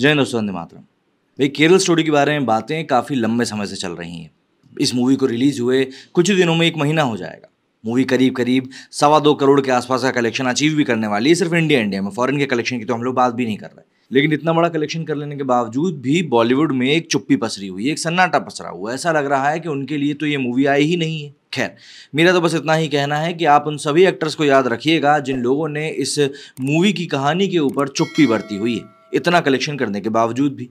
जय नवाजुद्दीन मातरम। भाई केरल स्टोरी के बारे में बातें काफ़ी लंबे समय से चल रही हैं। इस मूवी को रिलीज़ हुए कुछ ही दिनों में एक महीना हो जाएगा। मूवी करीब करीब 2.25 करोड़ के आसपास का कलेक्शन अचीव भी करने वाली है, सिर्फ इंडिया में। फॉरेन के कलेक्शन की तो हम लोग बात भी नहीं कर रहे। लेकिन इतना बड़ा कलेक्शन कर लेने के बावजूद भी बॉलीवुड में एक चुप्पी पसरी हुई है, एक सन्नाटा पसरा हुआ। ऐसा लग रहा है कि उनके लिए तो ये मूवी आई ही नहीं है। खैर, मेरा तो बस इतना ही कहना है कि आप उन सभी एक्टर्स को याद रखिएगा जिन लोगों ने इस मूवी की कहानी के ऊपर चुप्पी बरती हुई है, इतना कलेक्शन करने के बावजूद भी।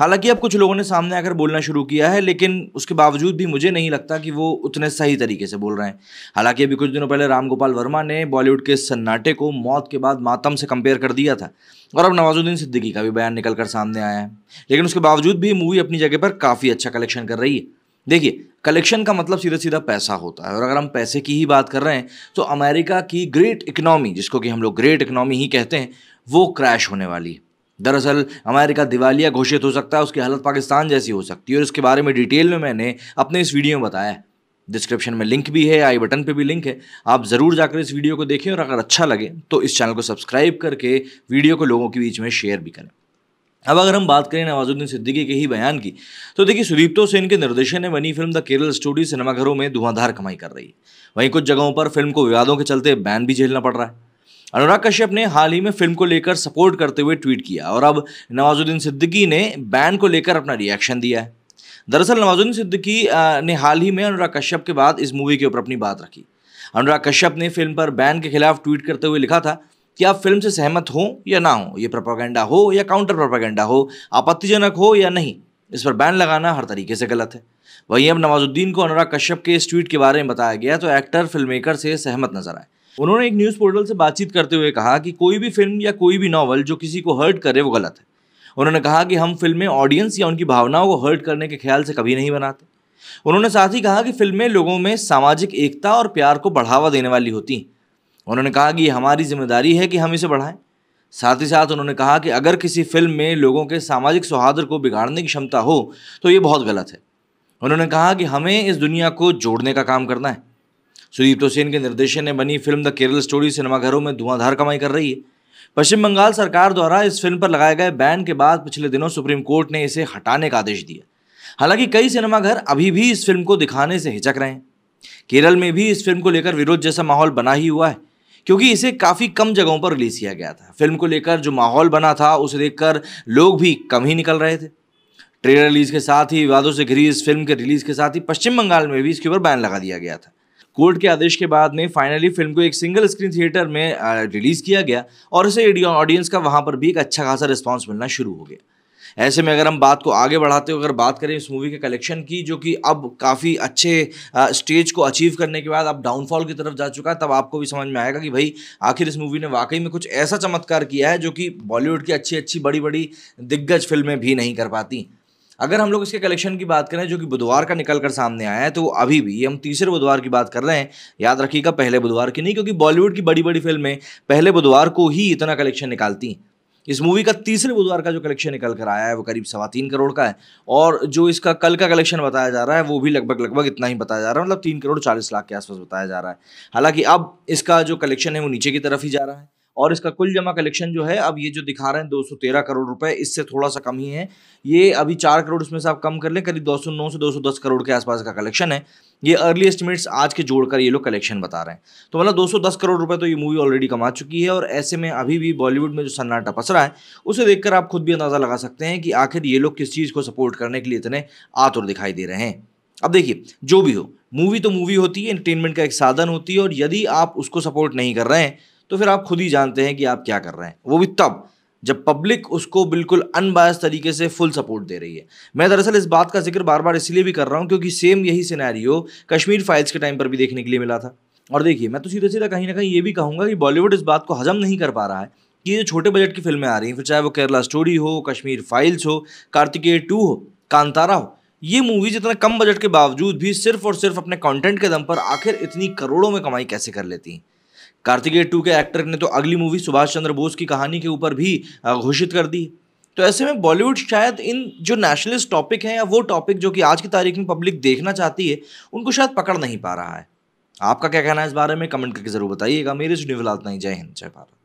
हालांकि अब कुछ लोगों ने सामने आकर बोलना शुरू किया है, लेकिन उसके बावजूद भी मुझे नहीं लगता कि वो उतने सही तरीके से बोल रहे हैं। हालांकि अभी कुछ दिनों पहले रामगोपाल वर्मा ने बॉलीवुड के सन्नाटे को मौत के बाद मातम से कंपेयर कर दिया था, और अब नवाजुद्दीन सिद्दीकी का भी बयान निकल कर सामने आया है। लेकिन उसके बावजूद भी मूवी अपनी जगह पर काफ़ी अच्छा कलेक्शन कर रही है। देखिए, कलेक्शन का मतलब सीधा सीधा पैसा होता है, और अगर हम पैसे की ही बात कर रहे हैं तो अमेरिका की ग्रेट इकनॉमी, जिसको कि हम लोग ग्रेट इकनॉमी ही कहते हैं, वो क्रैश होने वाली है। दरअसल अमेरिका दिवालिया घोषित हो सकता है, उसकी हालत पाकिस्तान जैसी हो सकती है, और इसके बारे में डिटेल में मैंने अपने इस वीडियो में बताया है। डिस्क्रिप्शन में लिंक भी है, आई बटन पे भी लिंक है, आप ज़रूर जाकर इस वीडियो को देखें, और अगर अच्छा लगे तो इस चैनल को सब्सक्राइब करके वीडियो को लोगों के बीच में शेयर भी करें। अब अगर हम बात करें नवाजुद्दीन सिद्दीकी के ही बयान की, तो देखिए, सुदीप्तो सेन के निर्देशन में बनी फिल्म द केरल स्टोरी सिनेमाघरों में धुआंधार कमाई कर रही है। वहीं कुछ जगहों पर फिल्म को विवादों के चलते बैन भी झेलना पड़ रहा है। अनुराग कश्यप ने हाल ही में फिल्म को लेकर सपोर्ट करते हुए ट्वीट किया, और अब नवाजुद्दीन सिद्दीकी ने बैन को लेकर अपना रिएक्शन दिया है। दरअसल नवाजुद्दीन सिद्दीकी ने हाल ही में अनुराग कश्यप के बाद इस मूवी के ऊपर अपनी बात रखी। अनुराग कश्यप ने फिल्म पर बैन के खिलाफ ट्वीट करते हुए लिखा था कि आप फिल्म से सहमत हो या ना हो, ये प्रोपेगेंडा हो या काउंटर प्रोपेगेंडा हो, आपत्तिजनक हो या नहीं, इस पर बैन लगाना हर तरीके से गलत है। वहीं अब नवाजुद्दीन को अनुराग कश्यप के इस ट्वीट के बारे में बताया गया तो एक्टर फिल्म मेकर से सहमत नजर आए। उन्होंने एक न्यूज़ पोर्टल से बातचीत करते हुए कहा कि कोई भी फिल्म या कोई भी नॉवल जो किसी को हर्ट करे वो गलत है। उन्होंने कहा कि हम फिल्में ऑडियंस या उनकी भावनाओं को हर्ट करने के ख्याल से कभी नहीं बनाते। उन्होंने साथ ही कहा कि फिल्में लोगों में सामाजिक एकता और प्यार को बढ़ावा देने वाली होती हैं। उन्होंने कहा कि हमारी जिम्मेदारी है कि हम इसे बढ़ाएं। साथ ही साथ उन्होंने कहा कि अगर किसी फिल्म में लोगों के सामाजिक सौहार्द को बिगाड़ने की क्षमता हो तो ये बहुत गलत है। उन्होंने कहा कि हमें इस दुनिया को जोड़ने का काम करना है। सुदीप्तो सेन के निर्देशन में बनी फिल्म द केरल स्टोरी सिनेमाघरों में धुआंधार कमाई कर रही है। पश्चिम बंगाल सरकार द्वारा इस फिल्म पर लगाए गए बैन के बाद पिछले दिनों सुप्रीम कोर्ट ने इसे हटाने का आदेश दिया। हालांकि कई सिनेमाघर अभी भी इस फिल्म को दिखाने से हिचक रहे हैं। केरल में भी इस फिल्म को लेकर विरोध जैसा माहौल बना ही हुआ है, क्योंकि इसे काफ़ी कम जगहों पर रिलीज़ किया गया था। फिल्म को लेकर जो माहौल बना था उसे देखकर लोग भी कम ही निकल रहे थे। ट्रेलर रिलीज़ के साथ ही विवादों से घिरी इस फिल्म के रिलीज़ के साथ ही पश्चिम बंगाल में भी इसके ऊपर बैन लगा दिया गया था। कोर्ट के आदेश के बाद में फाइनली फिल्म को एक सिंगल स्क्रीन थिएटर में रिलीज़ किया गया, और इसे ऑडियंस का वहाँ पर भी एक अच्छा खासा रिस्पांस मिलना शुरू हो गया। ऐसे में अगर हम बात को आगे बढ़ाते हुए अगर बात करें इस मूवी के कलेक्शन की, जो कि अब काफ़ी अच्छे स्टेज को अचीव करने के बाद अब डाउनफॉल की तरफ जा चुका है, तब आपको भी समझ में आएगा कि भाई आखिर इस मूवी ने वाकई में कुछ ऐसा चमत्कार किया है जो कि बॉलीवुड की अच्छी बड़ी बड़ी दिग्गज फिल्में भी नहीं कर पाती। अगर हम लोग इसके कलेक्शन की बात करें जो कि बुधवार का निकल कर सामने आया है, तो वो अभी भी, हम तीसरे बुधवार की बात कर रहे हैं, याद रखिएगा पहले बुधवार की नहीं, क्योंकि बॉलीवुड की बड़ी बड़ी फिल्में पहले बुधवार को ही इतना कलेक्शन निकालती हैं। इस मूवी का तीसरे बुधवार का जो कलेक्शन निकल कर आया है वो करीब 3.25 करोड़ का है, और जो इसका कल का कलेक्शन बताया जा रहा है वो भी लगभग इतना ही बताया जा रहा है, मतलब 3.40 करोड़ के आसपास बताया जा रहा है। हालांकि अब इसका जो कलेक्शन है वो नीचे की तरफ ही जा रहा है, और इसका कुल जमा कलेक्शन जो है अब ये जो दिखा रहे हैं 213 करोड़ रुपए, इससे थोड़ा सा कम ही है। ये अभी 4 करोड़ इसमें से आप कम कर लें, करीब 209 से 210 करोड़ के आसपास का कलेक्शन है। ये अर्ली एस्टिमेट्स आज के जोड़कर ये लोग कलेक्शन बता रहे हैं, तो मतलब 210 करोड़ रुपए तो ये मूवी ऑलरेडी कमा चुकी है। और ऐसे में अभी भी बॉलीवुड में जो सन्नाटा पसरा है उसे देखकर आप खुद भी अंदाज़ा लगा सकते हैं कि आखिर ये लोग किस चीज़ को सपोर्ट करने के लिए इतने आतुर दिखाई दे रहे हैं। अब देखिए, जो भी हो, मूवी तो मूवी होती है, एंटरटेनमेंट का एक साधन होती है, और यदि आप उसको सपोर्ट नहीं कर रहे हैं तो फिर आप खुद ही जानते हैं कि आप क्या कर रहे हैं, वो भी तब जब पब्लिक उसको बिल्कुल अनबायस तरीके से फुल सपोर्ट दे रही है। मैं दरअसल इस बात का जिक्र बार बार इसलिए भी कर रहा हूँ क्योंकि सेम यही सिनेरियो कश्मीर फाइल्स के टाइम पर भी देखने के लिए मिला था। और देखिए, मैं तो सीधा सीधा कहीं ना कहीं ये भी कहूँगा कि बॉलीवुड इस बात को हजम नहीं कर पा रहा है कि ये छोटे बजट की फिल्में आ रही हैं, फिर चाहे वो केरला स्टोरी हो, कश्मीर फाइल्स हो, कार्तिकेय 2 हो, कांतारा हो, ये मूवीज इतना कम बजट के बावजूद भी सिर्फ और सिर्फ अपने कॉन्टेंट के दम पर आखिर इतनी करोड़ों में कमाई कैसे कर लेती हैं। कार्तिकेय 2 के एक्टर ने तो अगली मूवी सुभाष चंद्र बोस की कहानी के ऊपर भी घोषित कर दी। तो ऐसे में बॉलीवुड शायद इन जो नेशनलिस्ट टॉपिक हैं या वो टॉपिक जो कि आज की तारीख में पब्लिक देखना चाहती है उनको शायद पकड़ नहीं पा रहा है। आपका क्या कहना है इस बारे में, कमेंट करके ज़रूर बताइएगा। मेरे इस वीडियो में इतना ही। जय हिंद, जय भारत।